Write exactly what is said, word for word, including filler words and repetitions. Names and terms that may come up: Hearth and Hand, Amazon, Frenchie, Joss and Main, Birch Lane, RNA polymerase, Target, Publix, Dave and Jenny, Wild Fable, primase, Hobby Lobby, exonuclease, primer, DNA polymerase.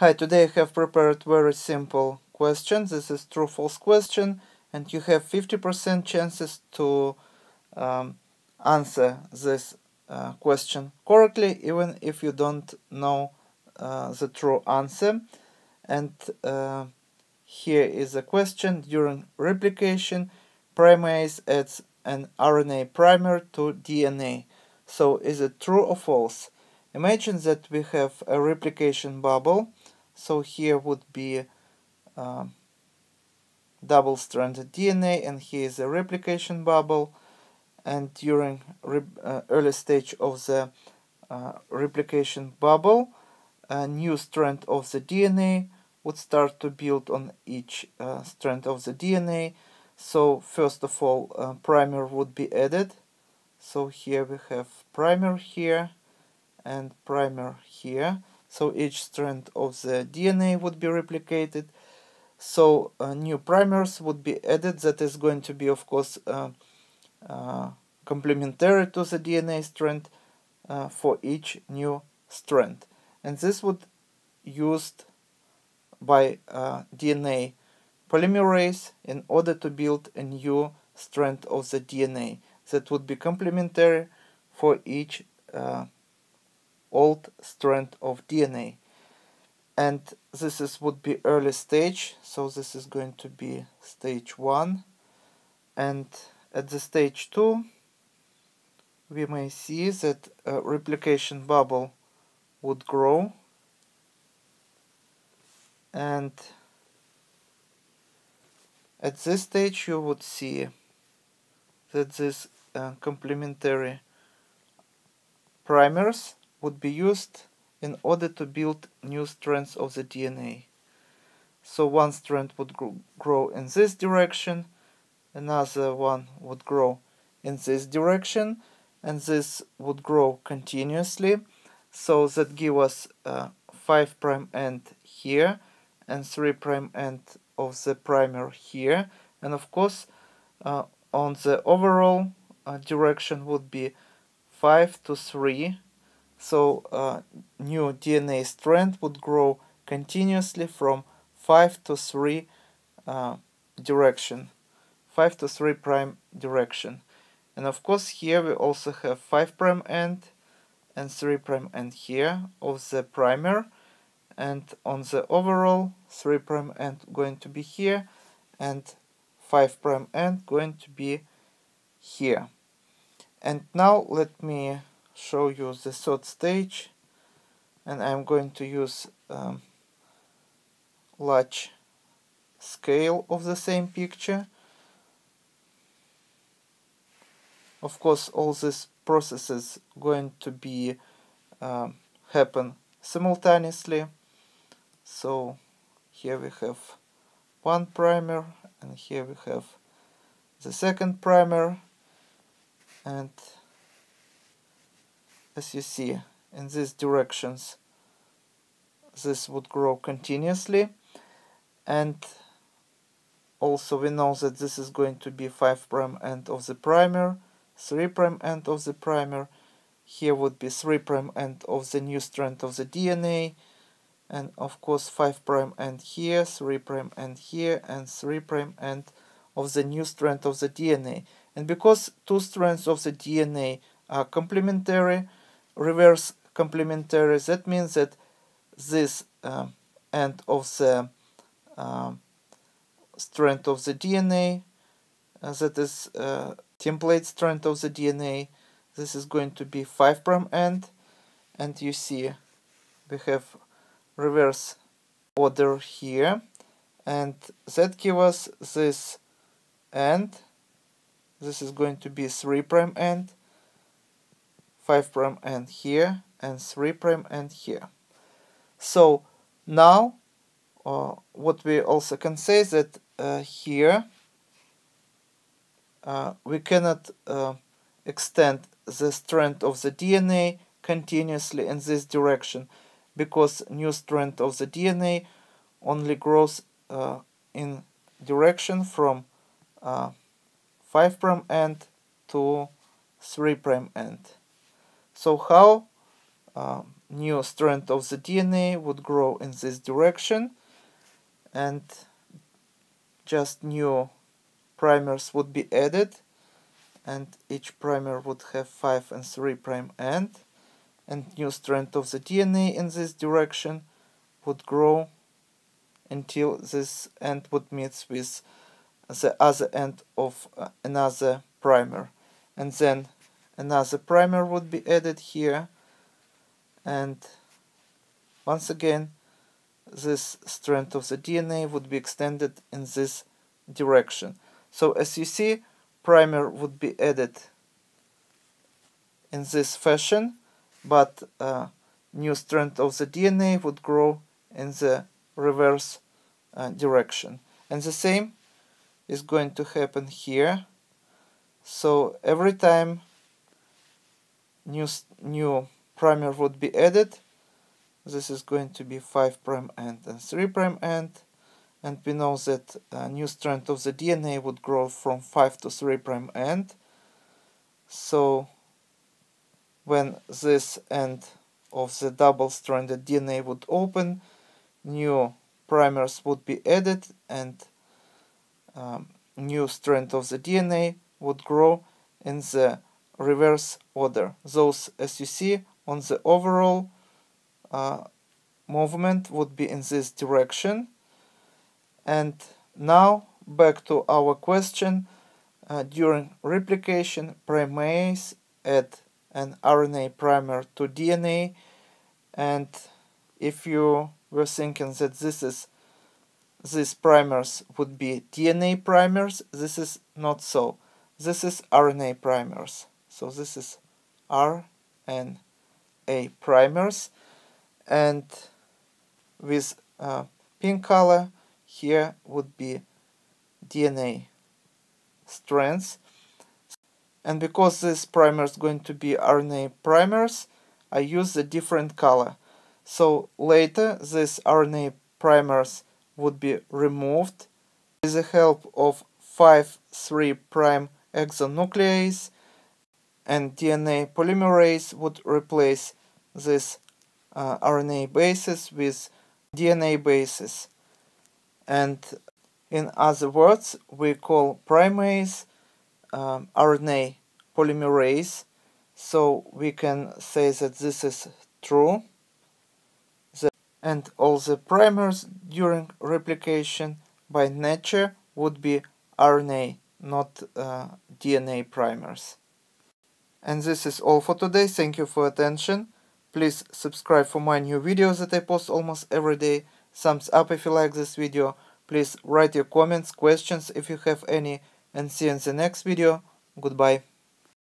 Hi, today I have prepared very simple question. This is true false question, and you have fifty percent chances to um, answer this uh, question correctly, even if you don't know uh, the true answer. And uh, here is a question: during replication, primase adds an R N A primer to D N A. So is it true or false? Imagine that we have a replication bubble. So here would be uh, double-stranded D N A, and here is a replication bubble. And during re uh, early stage of the uh, replication bubble, a new strand of the D N A would start to build on each uh, strand of the D N A. So first of all, uh, primer would be added. So here we have primer here and primer here. So each strand of the D N A would be replicated. So uh, new primers would be added. That is going to be, of course, uh, uh, complementary to the D N A strand uh, for each new strand. And this would be used by uh, D N A polymerase in order to build a new strand of the D N A that would be complementary for each uh, old strand of D N A. And this is would be early stage, so this is going to be stage one. And at the stage two, we may see that a replication bubble would grow, and at this stage you would see that these uh, complementary primers would be used in order to build new strands of the D N A. So one strand would grow in this direction, another one would grow in this direction, and this would grow continuously. So that gives us uh, five prime end here and three prime end of the primer here. And of course, uh, on the overall uh, direction would be five to three. So uh, new D N A strand would grow continuously from five to three uh, direction, five to three prime direction. And of course here we also have five prime end and three prime end here of the primer, and on the overall three prime end going to be here and five prime end going to be here. And now let me show you the third stage, and I'm going to use um, large scale of the same picture. Of course, all these processes going to be um, happen simultaneously. So here we have one primer, and here we have the second primer, and as you see, in these directions, this would grow continuously. And also we know that this is going to be five prime end of the primer, three prime end of the primer. Here would be three prime end of the new strand of the D N A, and of course five prime end here, three prime end here, and three prime end of the new strand of the D N A. And because two strands of the D N A are complementary, reverse complementary, that means that this um, end of the um, strand of the D N A, uh, that is uh, template strand of the D N A, this is going to be five prime end, and you see we have reverse order here, and that gives us this end, this is going to be three prime end, five prime end here, and three prime end here. So now uh, what we also can say is that uh, here uh, we cannot uh, extend the strand of the D N A continuously in this direction, because new strand of the D N A only grows uh, in direction from uh, five prime end to three prime end. So how um, new strand of the D N A would grow in this direction, and just new primers would be added, and each primer would have five and three prime end, and new strand of the D N A in this direction would grow until this end would meet with the other end of another primer, and then another primer would be added here, and once again this strand of the D N A would be extended in this direction. So as you see, primer would be added in this fashion, but uh, new strand of the D N A would grow in the reverse uh, direction. And the same is going to happen here. So every time new, new primer would be added, this is going to be five prime end and three prime end, and we know that a new strand of the D N A would grow from five to three prime end. So when this end of the double-stranded D N A would open, new primers would be added, and um, new strand of the D N A would grow in the reverse order. Those, as you see, on the overall uh, movement would be in this direction. And now back to our question. Uh, during replication, primase add an R N A primer to D N A, and if you were thinking that this is these primers would be D N A primers, this is not so. This is R N A primers. So this is R N A primers, and with uh, pink color here would be D N A strands. And because this primer is going to be R N A primers, I use a different color. So later these R N A primers would be removed with the help of five three prime exonuclease, and D N A polymerase would replace this uh, R N A bases with D N A bases. And in other words, we call primase um, R N A polymerase, so we can say that this is true. The, and all the primers during replication by nature would be R N A, not uh, D N A primers. And this is all for today. Thank you for attention. Please subscribe for my new videos that I post almost every day. Thumbs up if you like this video. Please write your comments, questions if you have any, and see you in the next video. Goodbye.